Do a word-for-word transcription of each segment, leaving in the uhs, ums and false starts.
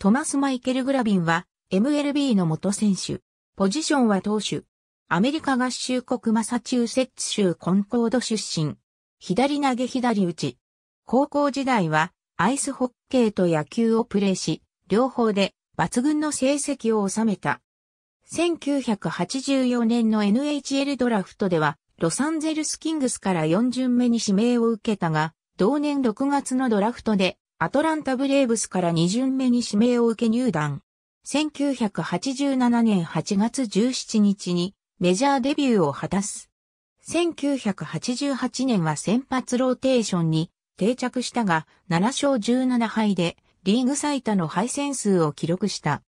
トマス・マイケル・グラビンは エムエルビー の元選手。ポジションは投手。アメリカ合衆国マサチューセッツ州コンコード出身。左投げ左打ち。高校時代はアイスホッケーと野球をプレーし、両方で抜群の成績を収めた。せんきゅうひゃくはちじゅうよねんの エヌエイチエル ドラフトでは、ロサンゼルスキングスからよん巡目に指名を受けたが、同年ろくがつのドラフトで、アトランタブレーブスからに巡目に指名を受け入団。せんきゅうひゃくはちじゅうななねんはちがつじゅうしちにちにメジャーデビューを果たす。せんきゅうひゃくはちじゅうはちねんは先発ローテーションに定着したが、ななしょうじゅうななはいでリーグ最多の敗戦数を記録した。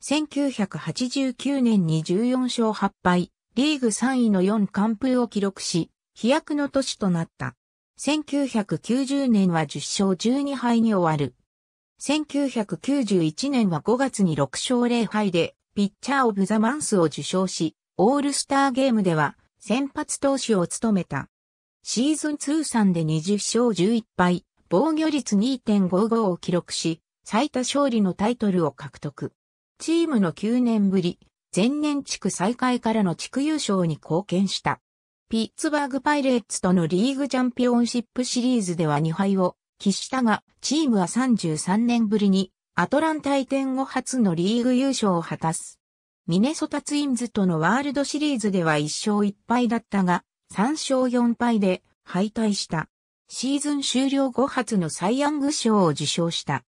せんきゅうひゃくはちじゅうきゅうねんにじゅうよんしょうはっぱい、リーグさんいのよん完封を記録し、飛躍の年となった。せんきゅうひゃくきゅうじゅうねんはじゅっしょうじゅうにはいに終わる。せんきゅうひゃくきゅうじゅういちねんはごがつにろくしょうぜろはいで、ピッチャー・オブ・ザ・マンスを受賞し、オールスターゲームでは、先発投手を務めた。シーズン通算でにじゅっしょうじゅういっぱい、防御率 にてんごーごー を記録し、最多勝利のタイトルを獲得。チームのきゅうねんぶり、前年地区最下位からの地区優勝に貢献した。ピッツバーグパイレーツとのリーグチャンピオンシップシリーズではにはいを喫したが、チームはさんじゅうさんねんぶりにアトランタ移転後初のリーグ優勝を果たす。ミネソタツインズとのワールドシリーズではいっしょういっぱいだったが、さんしょうよんはいで敗退した。シーズン終了後初のサイ・ヤング賞を受賞した。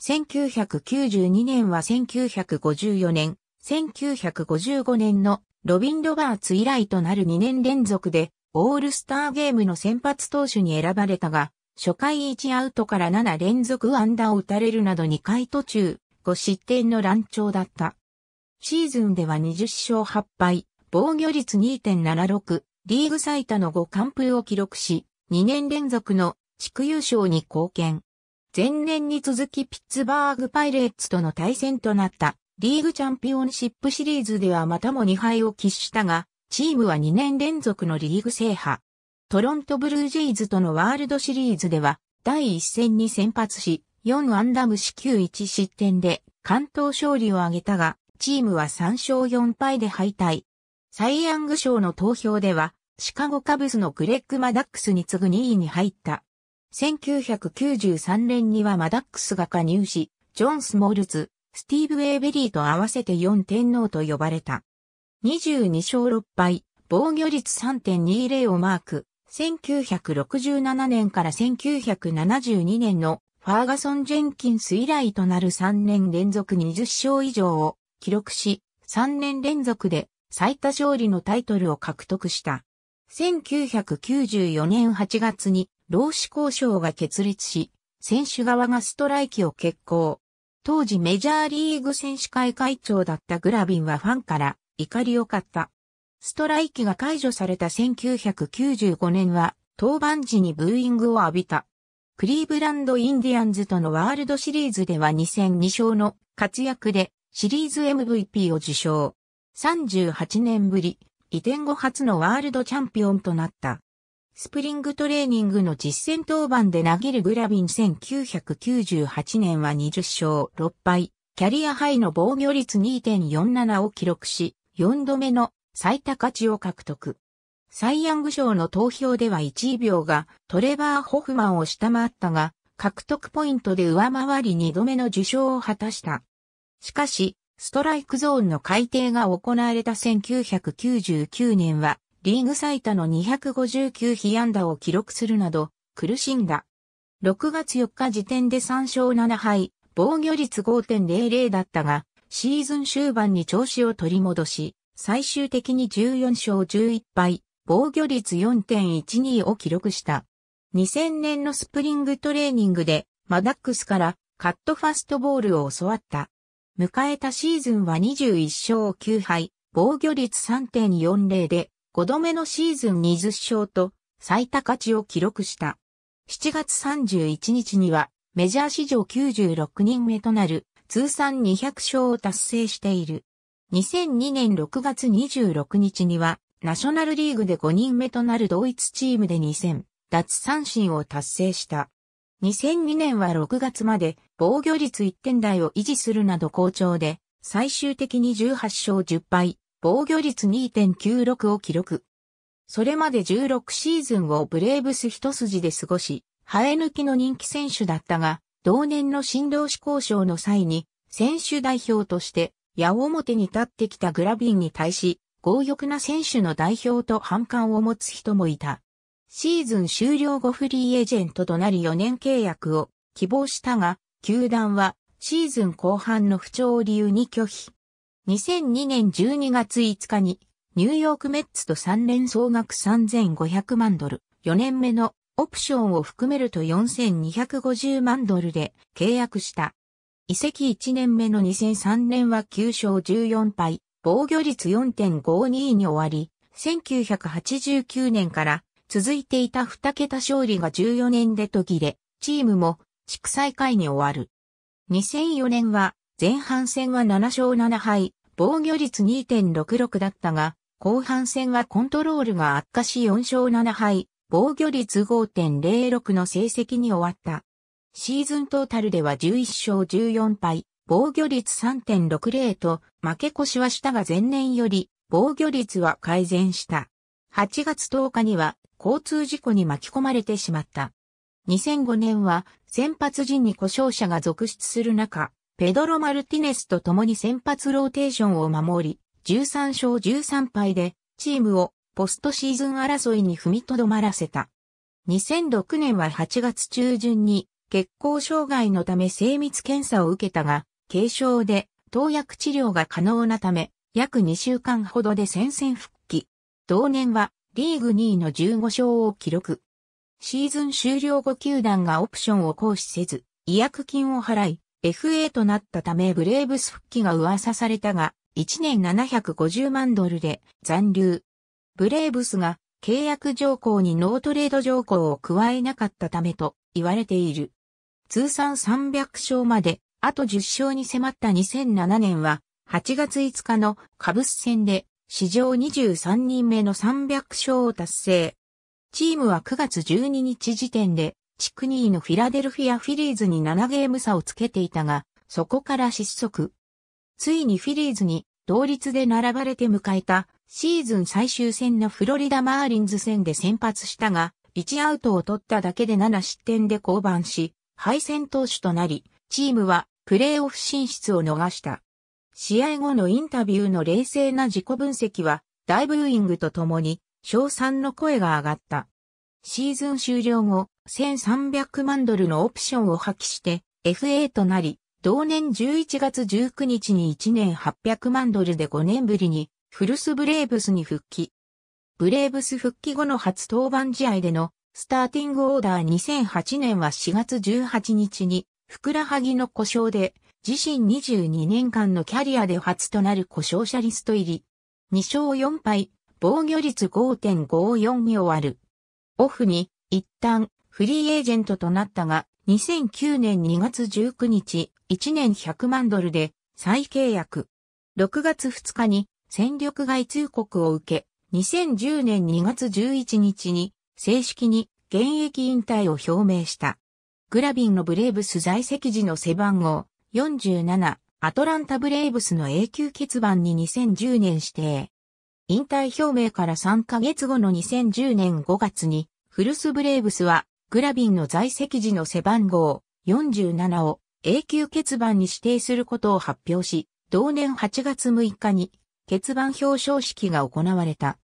せんきゅうひゃくきゅうじゅうにねんはせんきゅうひゃくごじゅうよねん、せんきゅうひゃくごじゅうごねんのロビン・ロバーツ以来となるにねんれんぞくでオールスターゲームの先発投手に選ばれたが、初回いちアウトからななれんぞく安打を打たれるなどにかい途中ごしってんの乱調だった。シーズンではにじゅっしょうはっぱい、防御率 にてんななろく、リーグ最多のご完封を記録し、にねんれんぞくの地区優勝に貢献。前年に続きピッツバーグパイレーツとの対戦となったリーグチャンピオンシップシリーズではまたもにはいを喫したが、チームはにねんれんぞくのリーグ制覇。トロントブルージェイズとのワールドシリーズでは第一戦に先発し、よんあんだむしきゅういちしってんで完投勝利を挙げたが、チームはさんしょうよんはいで敗退。サイ・ヤング賞の投票では、シカゴカブスのグレッグ・マダックスに次ぐにいに入った。せんきゅうひゃくきゅうじゅうさんねんにはマダックスが加入し、ジョン・スモールズ、スティーブ・ウェーベリーと合わせてよんてんのうと呼ばれた。にじゅうにしょうろっぱい、防御率 さんてんにーぜろ をマーク。せんきゅうひゃくろくじゅうななねんからせんきゅうひゃくななじゅうにねんのファーガソン・ジェンキンス以来となるさんねんれんぞくにじゅっしょういじょうを記録し、さんねんれんぞくで最多勝利のタイトルを獲得した。せんきゅうひゃくきゅうじゅうよねんはちがつに労使交渉が決裂し、選手側がストライキを決行。当時メジャーリーグ選手会会長だったグラビンはファンから怒りを買った。ストライキが解除されたせんきゅうひゃくきゅうじゅうごねんは登板時にブーイングを浴びた。クリーブランド・インディアンズとのワールドシリーズではにせんにしょうの活躍でシリーズ エムブイピー を受賞。さんじゅうはちねんぶり、移転後初のワールドチャンピオンとなった。スプリングトレーニングの実戦登板で投げるグラビンせんきゅうひゃくきゅうじゅうはちねんはにじゅっしょうろっぱい、キャリアハイの防御率 にてんよんなな を記録し、よんどめの最多勝ちを獲得。サイ・ヤング賞の投票ではいちいびょうがトレバー・ホフマンを下回ったが、獲得ポイントで上回りにどめの受賞を果たした。しかし、ストライクゾーンの改定が行われたせんきゅうひゃくきゅうじゅうきゅうねんは、リーグ最多のにひゃくごじゅうきゅうひあんだを記録するなど、苦しんだ。ろくがつよっか時点でさんしょうななはい、防御率 ごてんぜろぜろ だったが、シーズン終盤に調子を取り戻し、最終的にじゅうよんしょうじゅういっぱい、防御率 よんてんいちにー を記録した。にせんねんのスプリングトレーニングで、マダックスからカットファストボールを教わった。迎えたシーズンはにじゅういっしょうきゅうはい、防御率 さんてんよんぜろ で、ごどめのシーズンにじゅっしょうと最多勝ちを記録した。しちがつさんじゅういちにちにはメジャー史上きゅうじゅうろくにんめとなる通算にひゃくしょうを達成している。にせんにねんろくがつにじゅうろくにちにはナショナルリーグでごにんめとなる同一チームでにせん奪三振を達成した。にせんにねんはろくがつまで防御率いってん台を維持するなど好調で、最終的にじゅうはちしょうじゅっぱい、防御率 にてんきゅうろく を記録。それまでじゅうろくシーズンをブレーブス一筋で過ごし、生え抜きの人気選手だったが、同年の新労使交渉の際に、選手代表として、矢面に立ってきたグラビンに対し、強欲な選手の代表と反感を持つ人もいた。シーズン終了後フリーエージェントとなりよねんけいやくを希望したが、球団はシーズン後半の不調を理由に拒否。にせんにねんじゅうにがついつかにニューヨークメッツとさんねん総額さんぜんごひゃくまんドル、よねんめのオプションを含めるとよんせんにひゃくごじゅうまんドルで契約した。移籍いちねんめのにせんさんねんはきゅうしょうじゅうよんぱい、防御率 よんてんごに に終わり、せんきゅうひゃくはちじゅうきゅうねんから続いていたにけたしょうりがじゅうよねんで途切れ、チームも地区最下位に終わる。にせんよねんは前半戦はななしょうななはい、防御率 にてんろくろく だったが、後半戦はコントロールが悪化しよんしょうななはい、防御率 ごてんぜろろく の成績に終わった。シーズントータルではじゅういっしょうじゅうよんぱい、防御率 さんてんろくぜろ と負け越しはしたが前年より防御率は改善した。はちがつとおかには交通事故に巻き込まれてしまった。にせんごねんは先発陣に故障者が続出する中、ペドロ・マルティネスと共に先発ローテーションを守り、じゅうさんしょうじゅうさんぱいでチームをポストシーズン争いに踏みとどまらせた。にせんろくねんははちがつちゅうじゅんに血行障害のため精密検査を受けたが、軽症で投薬治療が可能なため、約にしゅうかんほどで戦線復帰。同年はリーグにいのじゅうごしょうを記録。シーズン終了後球団がオプションを行使せず、違約金を払い、エフエー となったためブレーブス復帰が噂されたが、いちねんななひゃくごじゅうまんドルで残留。ブレーブスが契約条項にノートレード条項を加えなかったためと言われている。通算さんびゃくしょうまであとじゅっしょうに迫ったにせんななねんははちがついつかのカブス戦で史上にじゅうさんにんめのさんびゃくしょうを達成。チームはくがつじゅうににち時点で地区にいのフィラデルフィア・フィリーズにななゲーム差をつけていたが、そこから失速。ついにフィリーズに同率で並ばれて迎えたシーズン最終戦のフロリダ・マーリンズ戦で先発したが、いちアウトを取っただけでななしってんで降板し、敗戦投手となり、チームはプレーオフ進出を逃した。試合後のインタビューの冷静な自己分析は、大ブーイングとともに、称賛の声が上がった。シーズン終了後、せんさんびゃくまんドルのオプションを破棄して、エフエー となり、同年じゅういちがつじゅうくにちにいちねんはっぴゃくまんドルでごねんぶりに、古巣ブレーブスに復帰。ブレーブス復帰後の初登板試合での、スターティングオーダーにせんはちねんはしがつじゅうはちにちに、ふくらはぎの故障で、自身にじゅうにねんかんのキャリアで初となる故障者リスト入り。にしょうよんぱい、防御率 ごてんごよん に終わる。オフに、一旦、フリーエージェントとなったが、にせんきゅうねんにがつじゅうくにち、いちねんひゃくまんドルで、再契約。ろくがつふつかに、戦力外通告を受け、にせんじゅうねんにがつじゅういちにちに、正式に現役引退を表明した。グラビンのブレーブス在籍時の背番号よんじゅうなな、アトランタブレーブスの永久欠番ににせんじゅうねん指定。引退表明からさんかげつごのにせんじゅうねんごがつに、古巣ブレーブスはグラビンの在籍時の背番号よんじゅうななを永久欠番に指定することを発表し、同年はちがつむいかに欠番表彰式が行われた。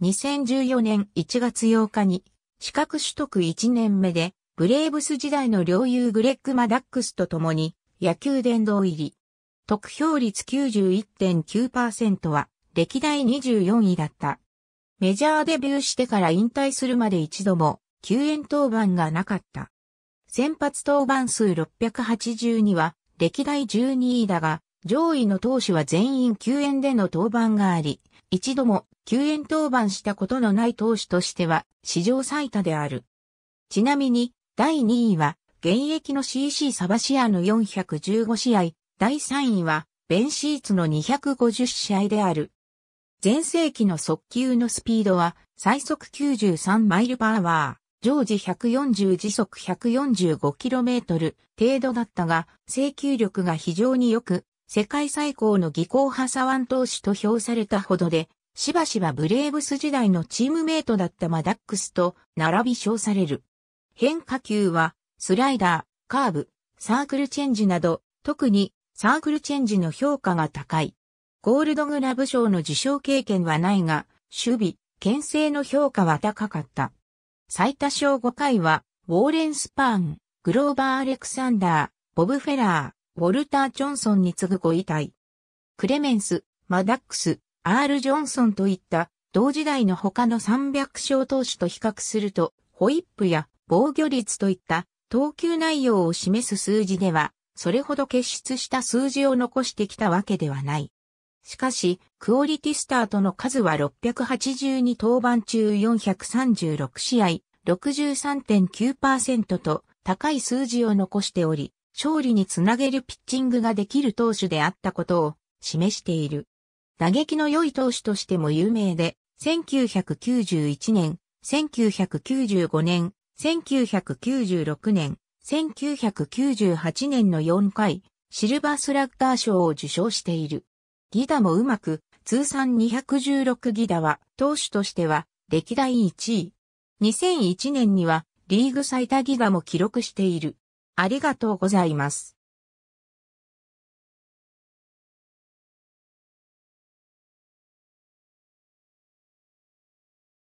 にせんじゅうよねんいちがつようかに資格取得いちねんめでブレーブス時代の両友グレッグ・マダックスと共に野球殿堂入り。得票率 きゅうじゅういってんきゅうパーセント は歴代にじゅうよんいだった。メジャーデビューしてから引退するまで一度も救援登板がなかった。先発登板数ろっぴゃくはちじゅうには歴代じゅうにいだが上位の投手は全員救援での登板があり、一度も救援登板したことのない投手としては史上最多である。ちなみに、だいにいは現役の シーシー サバシアのよんひゃくじゅうごしあい、だいさんいはベンシーツのにひゃくごじゅうしあいである。全盛期の速球のスピードは最速きゅうじゅうさんマイルパーワー、常時ひゃくよんじゅう時速 ひゃくよんじゅうごキロメートル 程度だったが、制球力が非常に良く、世界最高の技巧派左腕投手と評されたほどで、しばしばブレーブス時代のチームメイトだったマダックスと並び称される。変化球は、スライダー、カーブ、サークルチェンジなど、特にサークルチェンジの評価が高い。ゴールドグラブ賞の受賞経験はないが、守備、牽制の評価は高かった。最多勝ごかいは、ウォーレン・スパーン、グローバー・アレクサンダー、ボブ・フェラー、ウォルター・ジョンソンに次ぐごいタイ。クレメンス、マダックス、アール・ジョンソンといった同時代の他のさんびゃく勝投手と比較すると、ホイップや防御率といった投球内容を示す数字では、それほど傑出した数字を残してきたわけではない。しかし、クオリティスタートの数はろっぴゃくはちじゅうに登板中よんひゃくさんじゅうろく試合、ろくじゅうさんてんきゅうパーセント と高い数字を残しており、勝利につなげるピッチングができる投手であったことを示している。打撃の良い投手としても有名で、せんきゅうひゃくきゅうじゅういちねん、せんきゅうひゃくきゅうじゅうごねん、せんきゅうひゃくきゅうじゅうろくねん、せんきゅうひゃくきゅうじゅうはちねんのよんかい、シルバースラッガー賞を受賞している。犠打もうまく、通算にひゃくじゅうろく犠打は、投手としては、歴代いちい。にせんいちねんには、リーグ最多犠打も記録している。ありがとうございます。